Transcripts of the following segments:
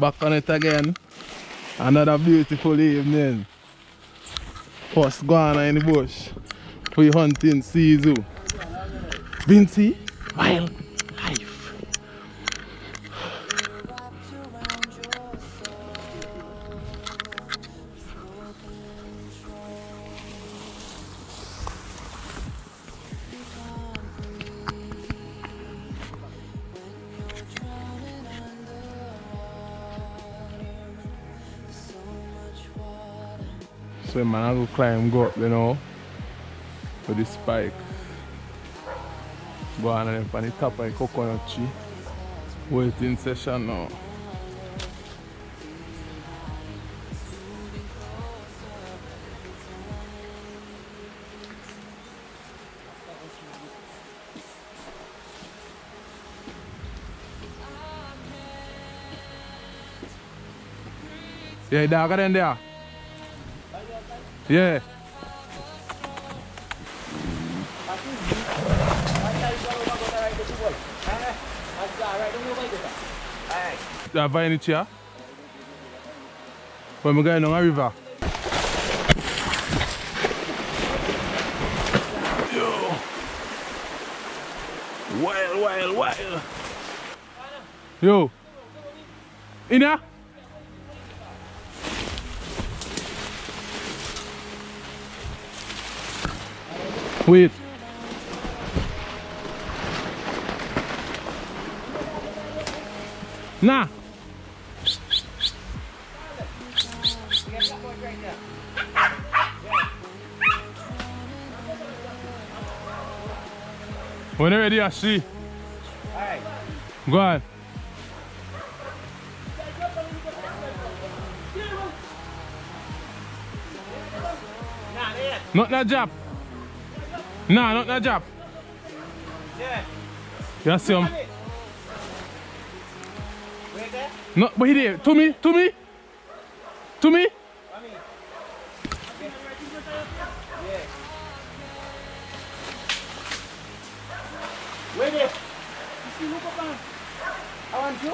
Back on it again. Another beautiful evening. First guana in the bush. We hunting season. Vincy Wild Life. So man, I go climb, go up, you know, for this spike. Go on and on the top of the coconut tree. Waiting session now. Yeah, dog in there. Yeah. There are in it here. But we're going on a river. Yo. Wild. Yo. In there? Wait. Nah. When you're ready, I see. Alright. Go on. Not that job. Nah, not that job. Yeah. You see him. No, but he did. To me. Wait there. You see, look up on. I want you.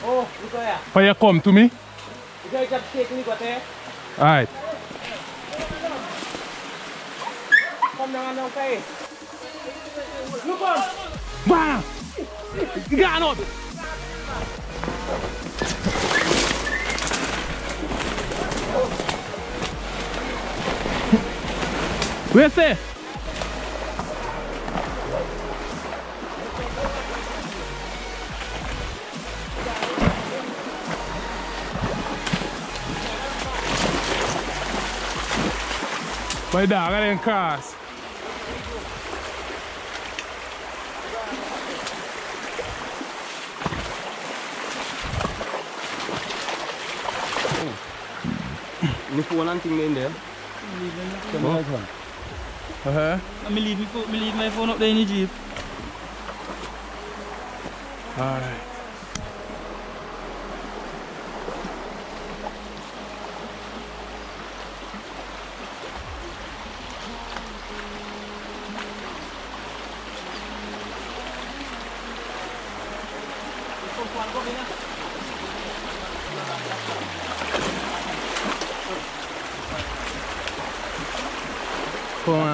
Oh, look at that. Fire come to me. You guys have taken me, got there. All right. Come down, no pay. Look up. Wow. Got up. Where's it? My dog, I didn't cross. Look one thing in there. I leave my phone up there in the Jeep. Alright. Come on.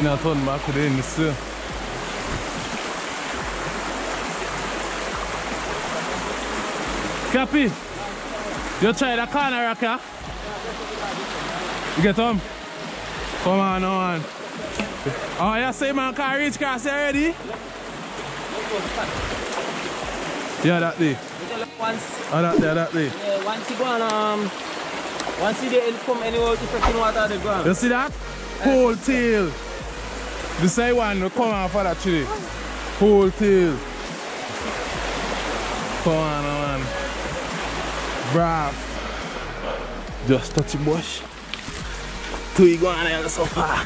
Ina ton ma ku dai nisu Cappy, you try the corner rocker. You get home. Come on, no one. Oh, you see man can reach cross already? Yeah, that day. Oh, that day. Yeah, once you go on, once you there, come anywhere to freaking water the ground. You see that? Whole tail. The side one will come on for that tree. Whole tail. Come on, man. Brav. Just touch the bush. Two you go on there so far.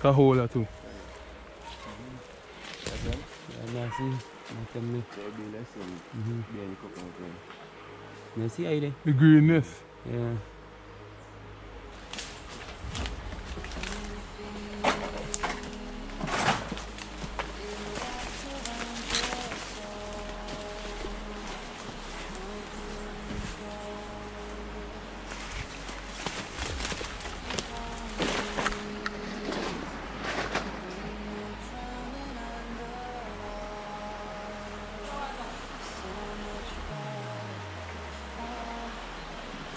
Cajola too. The greenness. Yeah.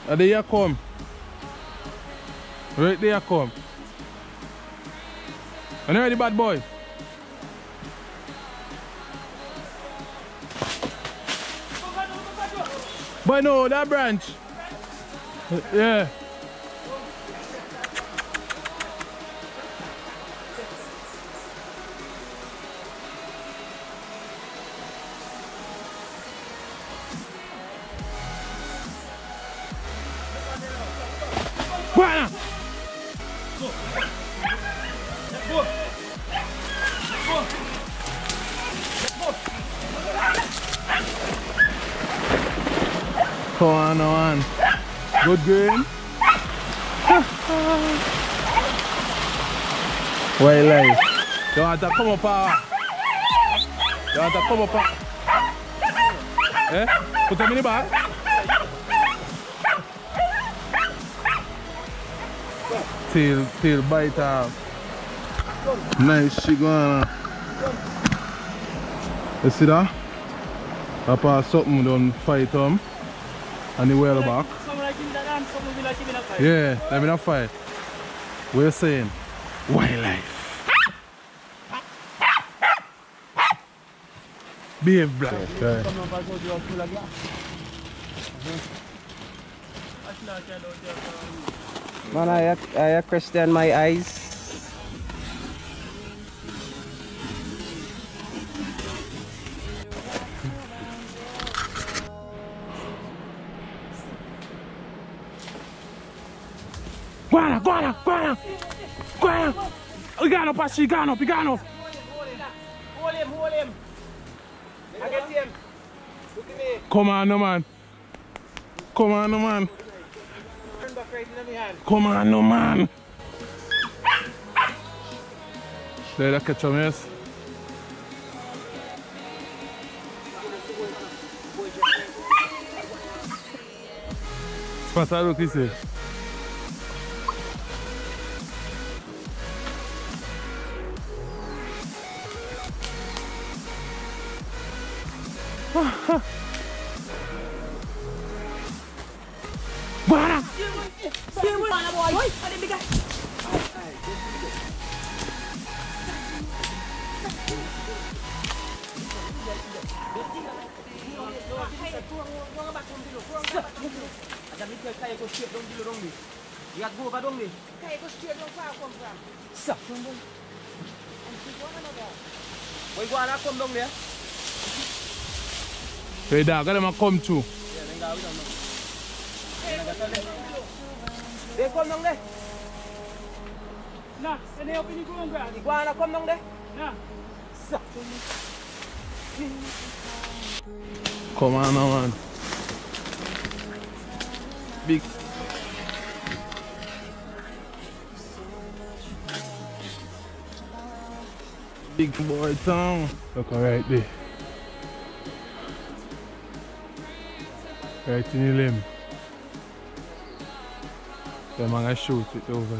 And there you come. Right there you come. Are you ready, bad boy? But no, that branch. Yeah. Come on, come on. Good game. Wildlife. You want to come up? You want to come up? Eh? Put them in the bag. Till bite off. Nice chigana. You see that? I pass something don't fight them. And the well back. Yeah, let me not fight. We're saying wildlife. Be a black. Okay. Man, I question my eyes. Guarda! Igano, Pashi, Igano! Hold him! I get him! Look at me! Come on, no man! Turn back right in the hand! Come on, no man! Let that catch a mess. What's that look, this? Bora! Hey, dog, got them come too. Yeah, they come down there. Nah, and they open the ground, bro. The guana come down there. Nah. Come on, man. Big. Big boy town. Look right there. Right in the limb. Yeah, man, I shoot it over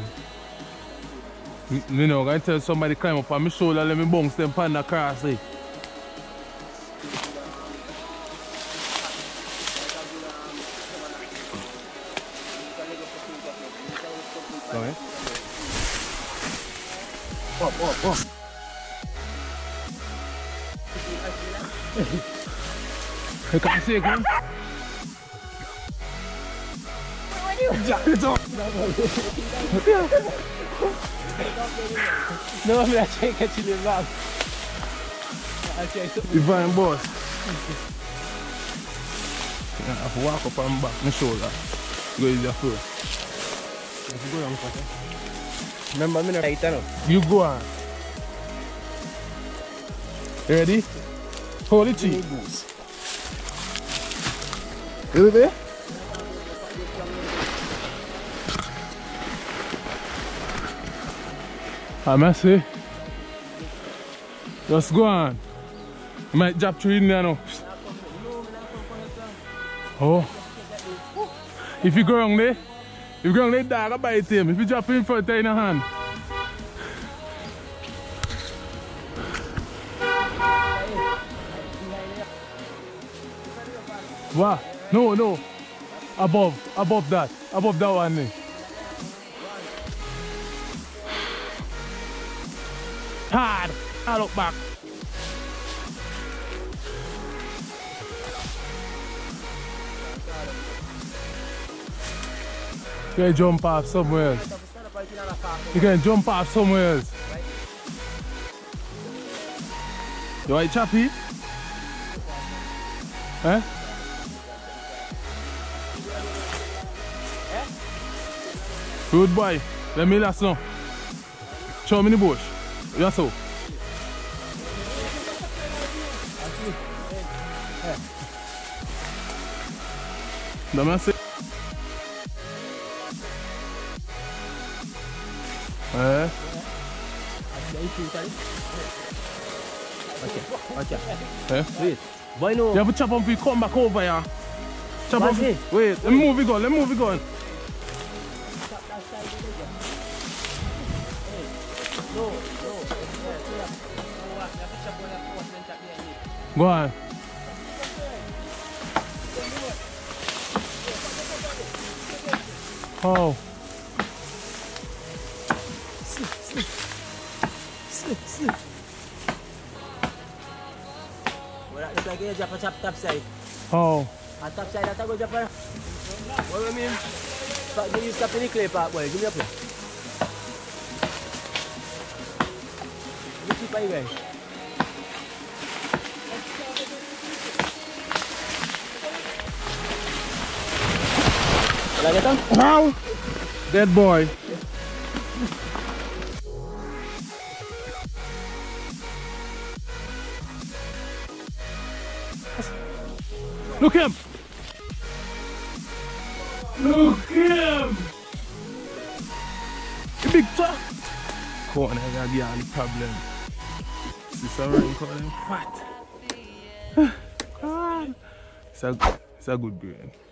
there. You know, I'm going to tell somebody to climb up on my shoulder and let me bounce them panda across there. Up, up, up. You can't see it, man. No, me la checa chile más. Divine boss. I have to walk up and back my shoulder. Go in the floor. Remember me na itano. You go on. You ready? Holy cheese. You there? Amasi, just go on. You might drop through in there now. Oh. If you go wrong there, dog will bite him. If you drop in front, in your hand. What? No, no. Above that. Above that one there. Hard, I look back. You can jump off somewhere else. You want choppy? Eh? Good boy, let me last now. Show me the bush. Ya so. Dame así. Wait. Why no? You have to chop on feet, come back over here. Chop on feet. Wait, let me move it on. Go on. Oh. Slip. Oh. I tap side, I go jump. What do you mean? But do you stop in the clay park, boy? Give me a play. Look at you, guys. Wow! Dead boy! Look him! The big truck! Corner got the only problem. This already calling fat. It's a good grade.